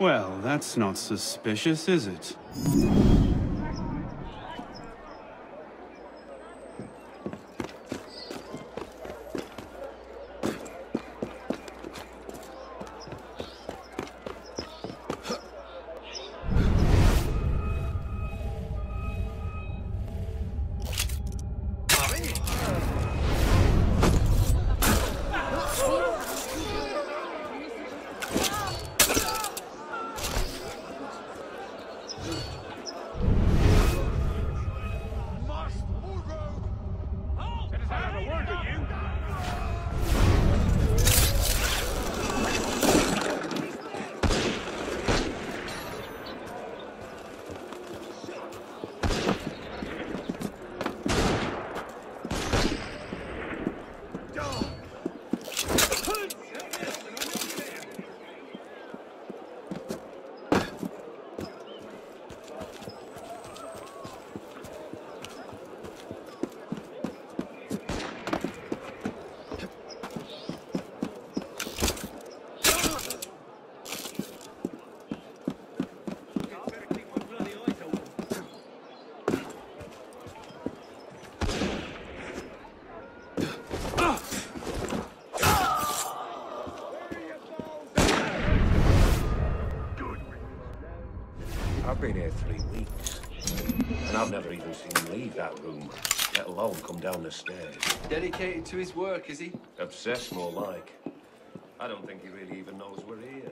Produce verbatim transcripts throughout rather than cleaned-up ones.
Well, that's not suspicious, is it? Down the stairs. Dedicated to his work, is he? Obsessed, more like. I don't think he really even knows we're here.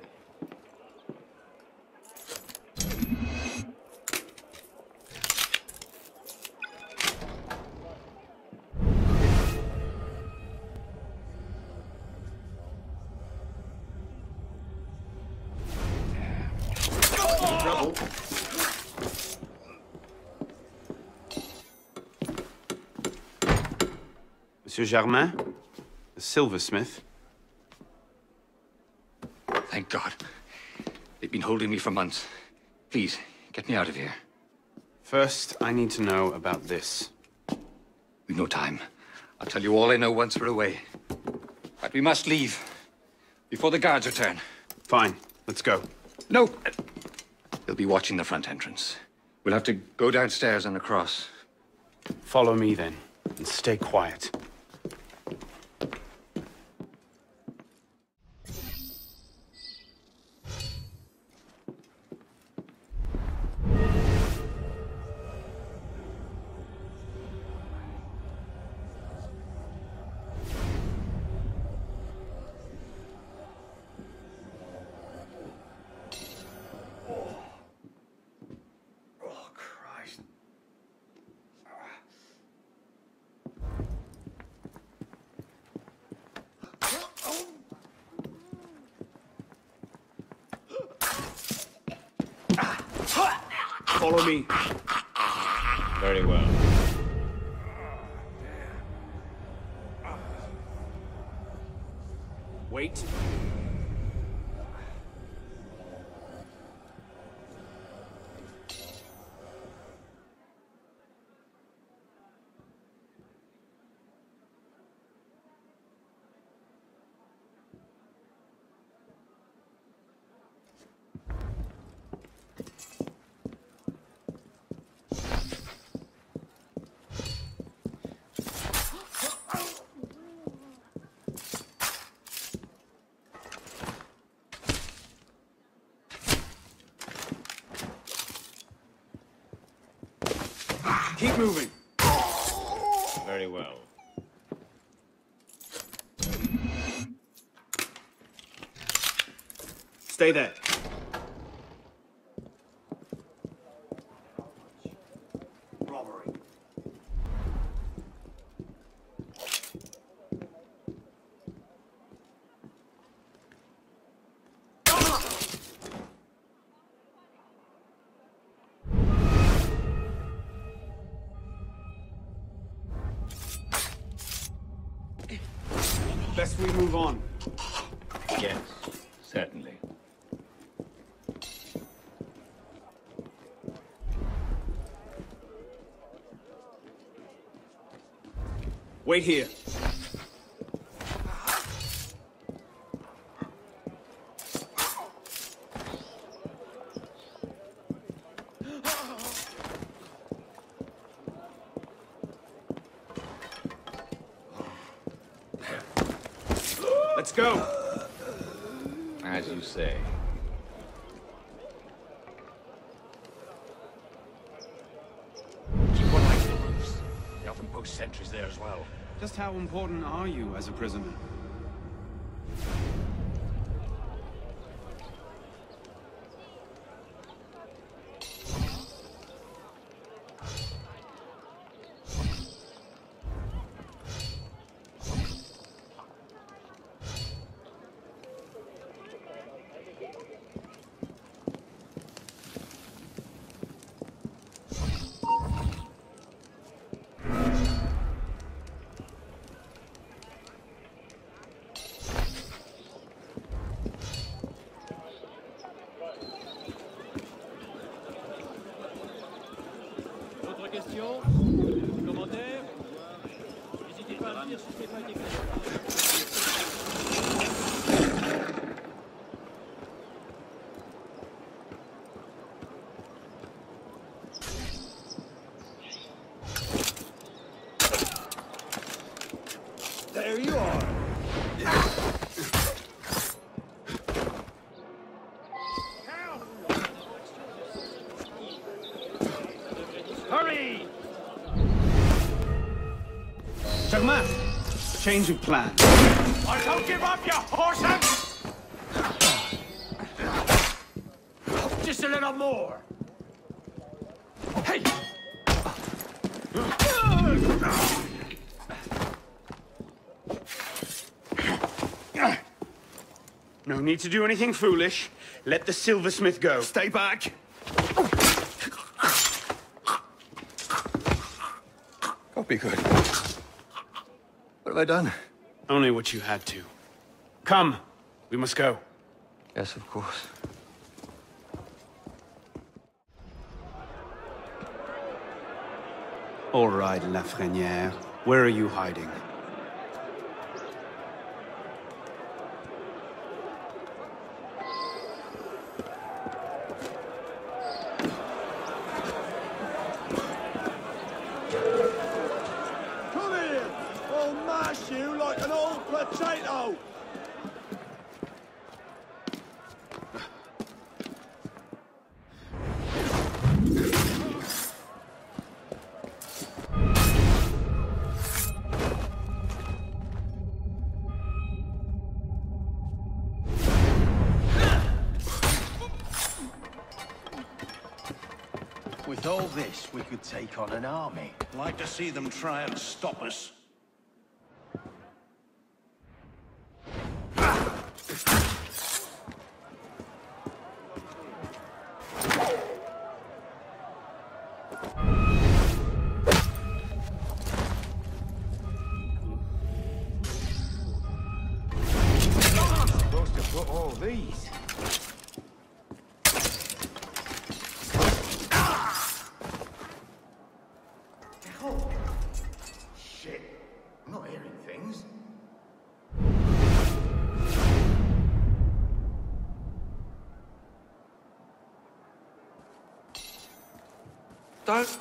Monsieur Germain, the silversmith. Thank God. They've been holding me for months. Please, get me out of here. First, I need to know about this. We've no time. I'll tell you all I know once we're away. But we must leave before the guards return. Fine. Let's go. No. They'll be watching the front entrance. We'll have to go downstairs and across. Follow me, then, and stay quiet. Follow me. Very well. Wait. Keep moving. Very well. Stay there. Robbery. Best we move on. Yes, certainly. Wait here. Let's go. As you say. Keep one eye to the roofs. They often post sentries there as well. Just how important are you as a prisoner? There you are. Hurry! Germain, change of plan. I don't give up, you horses! Just a little more. Hey! No need to do anything foolish. Let the silversmith go. Stay back. Don't be good. What have I done? Only what you had to. Come. We must go. Yes, of course. All right, Lafreniere. Where are you hiding? With all this, we could take on an army. I'd like to see them try and stop us. Don't...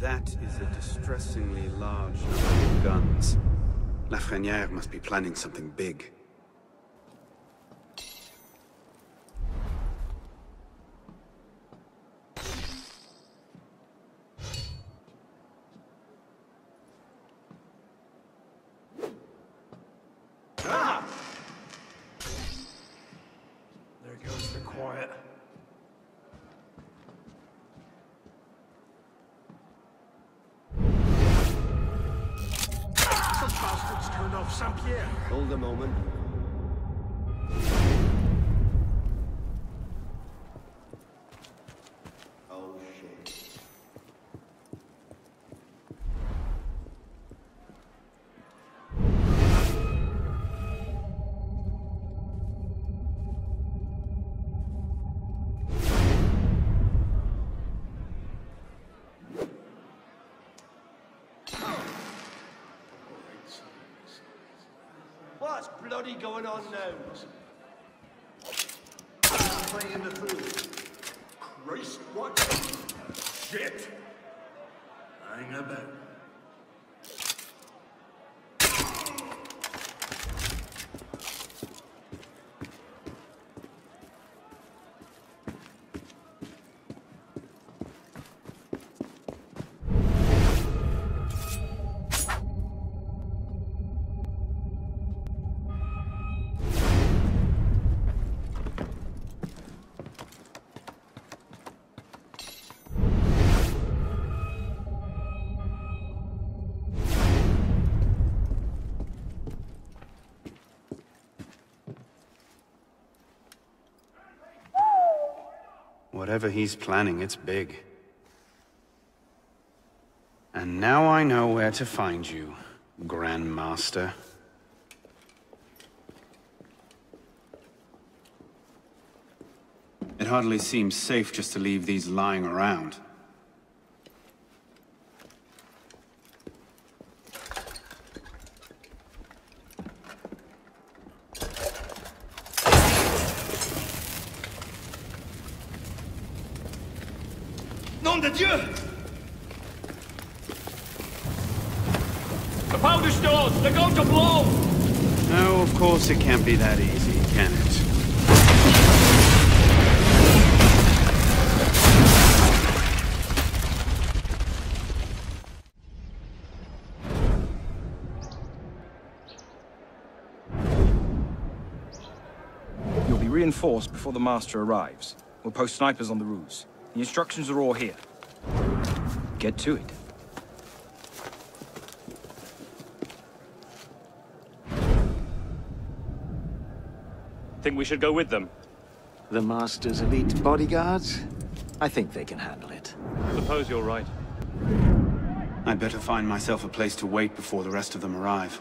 That is a distressingly large number of guns. Lafreniere must be planning something big. Ah! There goes the quiet. Saint-Pierre. Hold a moment. Oh, shit. bloody going on now? Playing the fool. Christ, what? Shit! Hang about. Whatever he's planning, it's big. And now I know where to find you, Grandmaster. It hardly seems safe just to leave these lying around. It can't be that easy, can it? You'll be reinforced before the master arrives. We'll post snipers on the roofs. The instructions are all here. Get to it. Think we should go with them? The Master's elite bodyguards? I think they can handle it. Suppose you're right. I'd better find myself a place to wait before the rest of them arrive.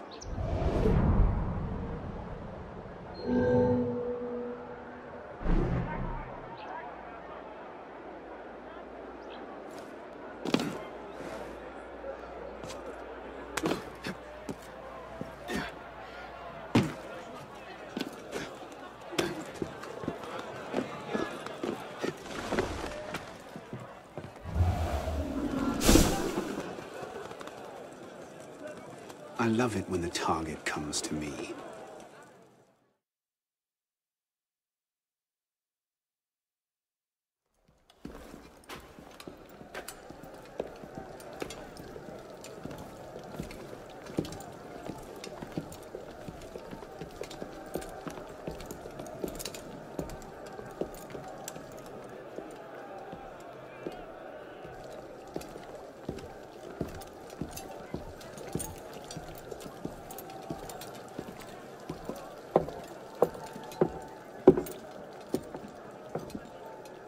I love it when the target comes to me.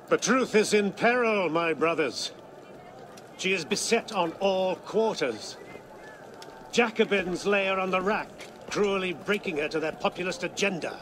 The truth is in peril, my brothers. She is beset on all quarters. Jacobins lay her on the rack, cruelly breaking her to their populist agenda.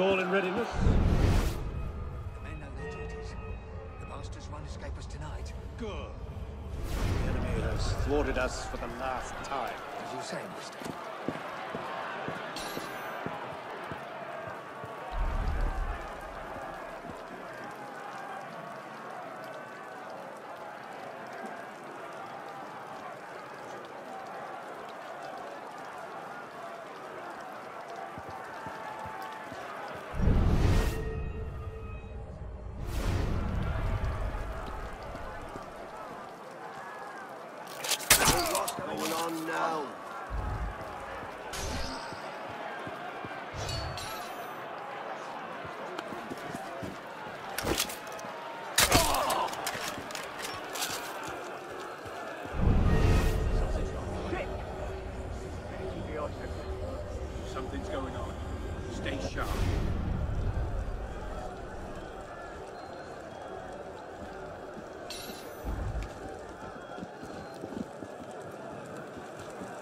All in readiness. The men know their duties. The Masters won't escape us tonight. Good. The enemy has thwarted us for the last time. as you say, mister.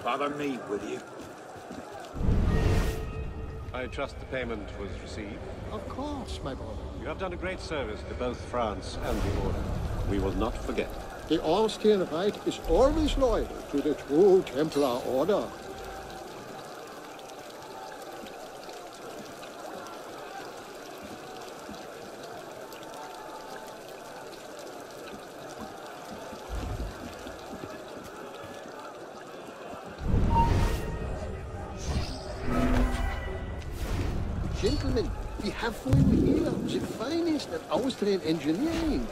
Follow me, will you? I trust the payment was received. Of course, my brother. You have done a great service to both France and the Order. We will not forget. The austere Rite is always loyal to the true Templar Order. Gentlemen, we have for you here the finest of Austrian engineering.